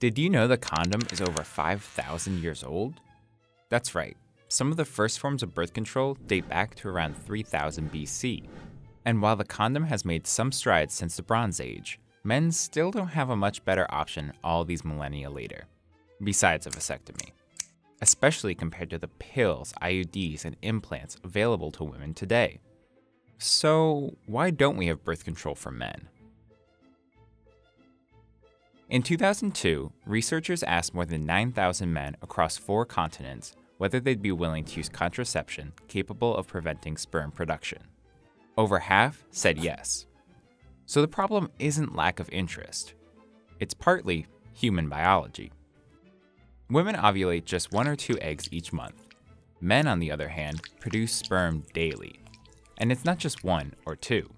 Did you know the condom is over 5,000 years old? That's right, some of the first forms of birth control date back to around 3000 BC. And while the condom has made some strides since the Bronze Age, men still don't have a much better option all these millennia later, besides a vasectomy, especially compared to the pills, IUDs, and implants available to women today. So why don't we have birth control for men? In 2002, researchers asked more than 9,000 men across 4 continents whether they'd be willing to use contraception capable of preventing sperm production. Over half said yes. So the problem isn't lack of interest. It's partly human biology. Women ovulate just 1 or 2 eggs each month. Men, on the other hand, produce sperm daily. And it's not just 1 or 2.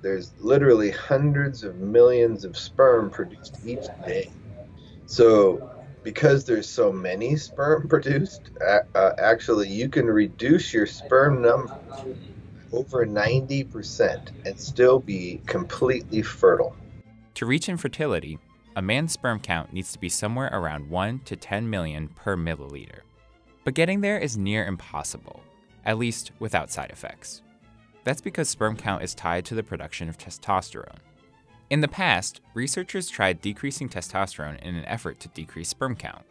There's literally hundreds of millions of sperm produced each day. So because there's so many sperm produced, actually you can reduce your sperm number over 90% and still be completely fertile. To reach infertility, a man's sperm count needs to be somewhere around 1 to 10 million per milliliter. But getting there is near impossible, at least without side effects. That's because sperm count is tied to the production of testosterone. In the past, researchers tried decreasing testosterone in an effort to decrease sperm count.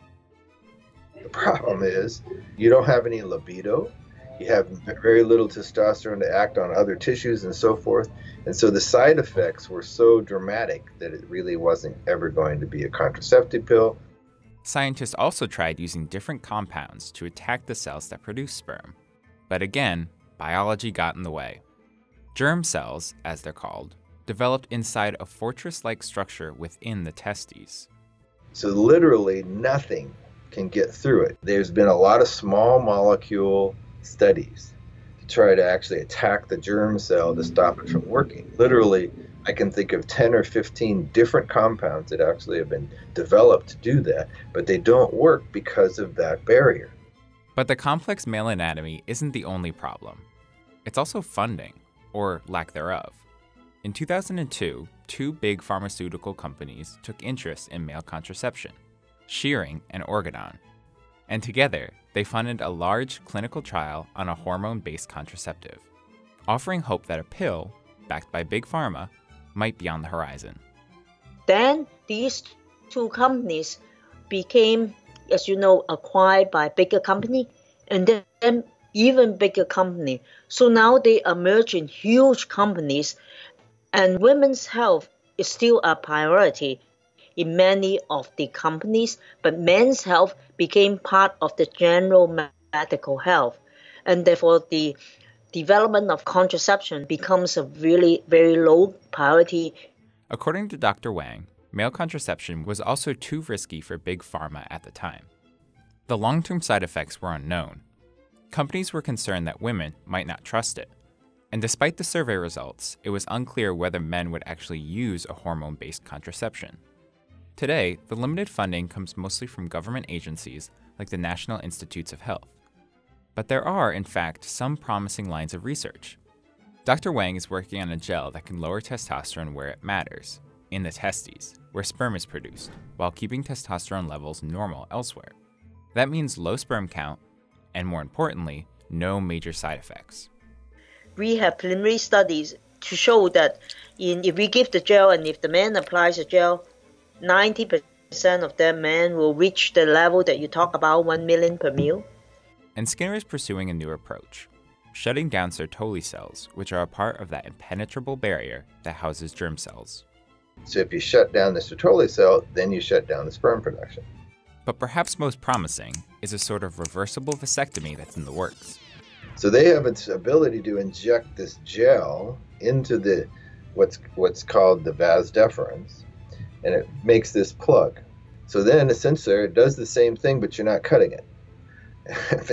The problem is, you don't have any libido, you have very little testosterone to act on other tissues and so forth, and so the side effects were so dramatic that it really wasn't ever going to be a contraceptive pill. Scientists also tried using different compounds to attack the cells that produce sperm. But again, biology got in the way. Germ cells, as they're called, developed inside a fortress-like structure within the testes. So literally nothing can get through it. There's been a lot of small molecule studies to try to actually attack the germ cell to stop it from working. Literally, I can think of 10 or 15 different compounds that actually have been developed to do that, but they don't work because of that barrier. But the complex male anatomy isn't the only problem. It's also funding, or lack thereof. In 2002, 2 big pharmaceutical companies took interest in male contraception, Shearing and Organon. And together, they funded a large clinical trial on a hormone-based contraceptive, offering hope that a pill, backed by Big Pharma, might be on the horizon. Then these 2 companies became, as you know, acquired by a bigger company, and then even bigger company. So now they emerge in huge companies, and women's health is still a priority in many of the companies, but men's health became part of the general medical health, and therefore the development of contraception becomes a really very low priority. According to Dr. Wang, male contraception was also too risky for Big Pharma at the time. The long-term side effects were unknown. Companies were concerned that women might not trust it. And despite the survey results, it was unclear whether men would actually use a hormone-based contraception. Today, the limited funding comes mostly from government agencies like the National Institutes of Health. But there are, in fact, some promising lines of research. Dr. Wang is working on a gel that can lower testosterone where it matters, in the testes, where sperm is produced, while keeping testosterone levels normal elsewhere. That means low sperm count, and more importantly, no major side effects. We have preliminary studies to show that if we give the gel and if the man applies the gel, 90% of that man will reach the level that you talk about, 1 million per mil. And Skinner is pursuing a new approach, shutting down Sertoli cells, which are a part of that impenetrable barrier that houses germ cells. So if you shut down the Sertoli cell, then you shut down the sperm production. But perhaps most promising is a sort of reversible vasectomy that's in the works. So they have its ability to inject this gel into the what's called the vas deferens, and it makes this plug. So then essentially it does the same thing, but you're not cutting it.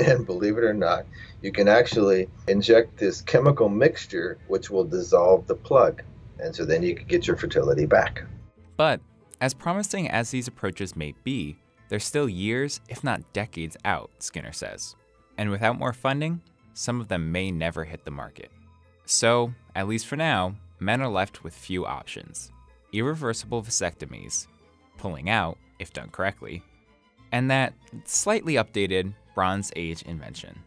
And believe it or not, you can actually inject this chemical mixture which will dissolve the plug. And so then you could get your fertility back. But as promising as these approaches may be, they're still years, if not decades out, Skinner says. And without more funding, some of them may never hit the market. So, at least for now, men are left with few options: irreversible vasectomies, pulling out, if done correctly, and that slightly updated Bronze Age invention.